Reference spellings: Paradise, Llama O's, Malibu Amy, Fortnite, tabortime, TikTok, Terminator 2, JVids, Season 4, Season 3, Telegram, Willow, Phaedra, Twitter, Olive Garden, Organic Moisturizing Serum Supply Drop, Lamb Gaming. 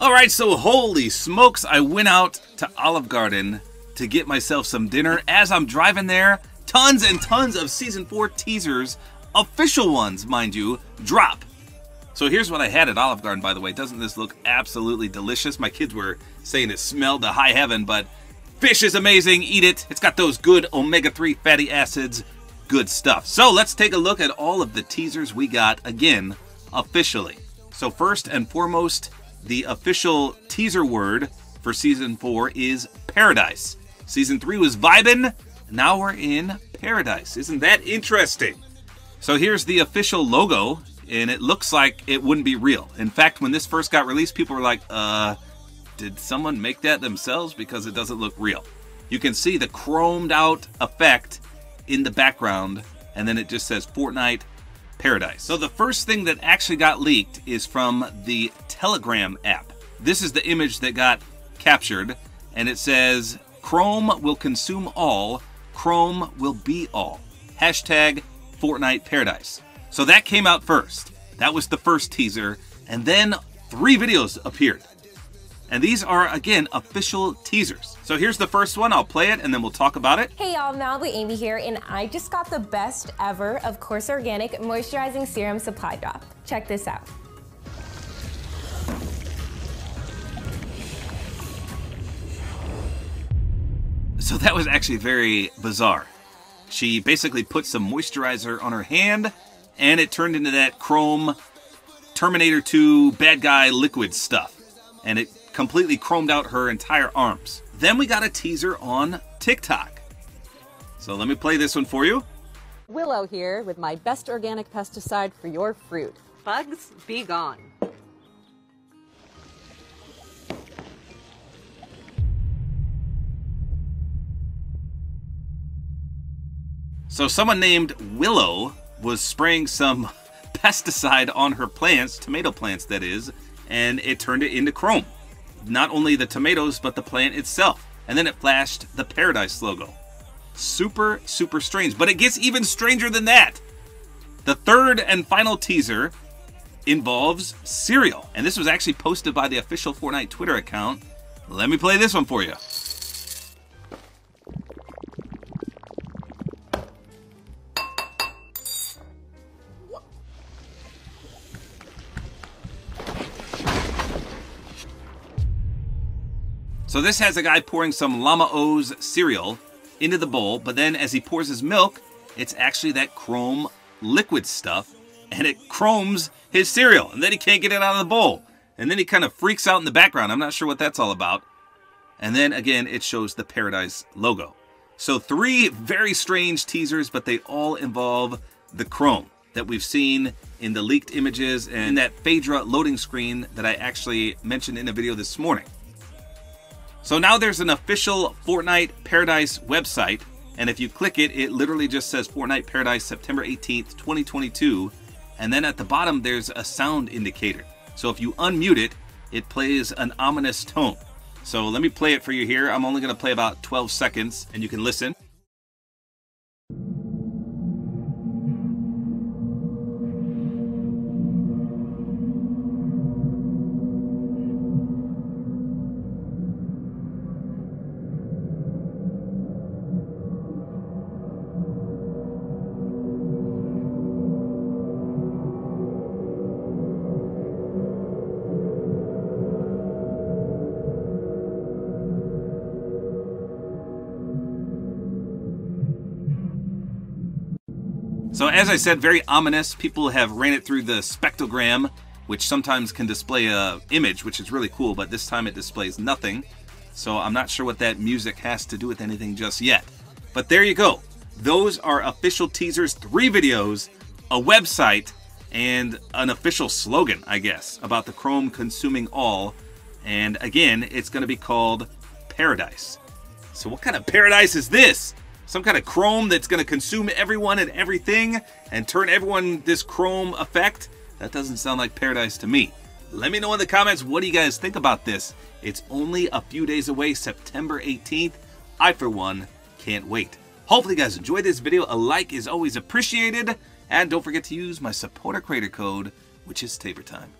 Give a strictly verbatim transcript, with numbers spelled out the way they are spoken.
Alright, so holy smokes, I went out to Olive Garden to get myself some dinner. As I'm driving there, tons and tons of Season four teasers, official ones, mind you, drop. So here's what I had at Olive Garden, by the way. Doesn't this look absolutely delicious? My kids were saying it smelled to high heaven, but fish is amazing. Eat it. It's got those good omega three fatty acids. Good stuff. So let's take a look at all of the teasers we got, again, officially. So first and foremost, the official teaser word for Season four is Paradise. Season three was vibin', now we're in Paradise. Isn't that interesting? So here's the official logo, and it looks like it wouldn't be real. In fact, when this first got released, people were like, uh, did someone make that themselves? Because it doesn't look real. You can see the chromed out effect in the background, and then it just says Fortnite Paradise. So the first thing that actually got leaked is from the Telegram app. This is the image that got captured, and it says, Chrome will consume all, Chrome will be all. Hashtag Fortnite Paradise. So that came out first. That was the first teaser, and then three videos appeared. And these are, again, official teasers. So here's the first one. I'll play it and then we'll talk about it. Hey y'all, Malibu Amy here, and I just got the best ever, of course, Organic Moisturizing Serum Supply Drop. Check this out. So that was actually very bizarre. She basically put some moisturizer on her hand and it turned into that chrome Terminator two bad guy liquid stuff. And it completely chromed out her entire arms. Then we got a teaser on TikTok. So let me play this one for you. Willow here with my best organic pesticide for your fruit. Bugs, be gone. So someone named Willow was spraying some pesticide on her plants, tomato plants that is, and it turned it into chrome. Not only the tomatoes, but the plant itself. And then it flashed the Paradise logo. Super, super strange. But it gets even stranger than that. The third and final teaser involves cereal. And this was actually posted by the official Fortnite Twitter account. Let me play this one for you. So this has a guy pouring some Llama O's cereal into the bowl, but then as he pours his milk, it's actually that chrome liquid stuff, and it chromes his cereal, and then he can't get it out of the bowl. And then he kind of freaks out in the background. I'm not sure what that's all about. And then again, it shows the Paradise logo. So three very strange teasers, but they all involve the chrome that we've seen in the leaked images and in that Phaedra loading screen that I actually mentioned in a video this morning. So now there's an official Fortnite Paradise website, and if you click it, it literally just says Fortnite Paradise September eighteenth, twenty twenty-two, and then at the bottom there's a sound indicator. So if you unmute it, it plays an ominous tone. So let me play it for you here. I'm only going to play about twelve seconds, and you can listen. So as I said, very ominous. People have ran it through the spectrogram, which sometimes can display a image, which is really cool, but this time it displays nothing. So I'm not sure what that music has to do with anything just yet. But there you go. Those are official teasers, three videos, a website, and an official slogan, I guess, about the chrome consuming all. And again, it's going to be called Paradise. So what kind of paradise is this? Some kind of chrome that's going to consume everyone and everything and turn everyone this chrome effect? That doesn't sound like paradise to me. Let me know in the comments, what do you guys think about this? It's only a few days away, September eighteenth. I, for one, can't wait. Hopefully you guys enjoyed this video. A like is always appreciated. And don't forget to use my supporter creator code, which is tabortime.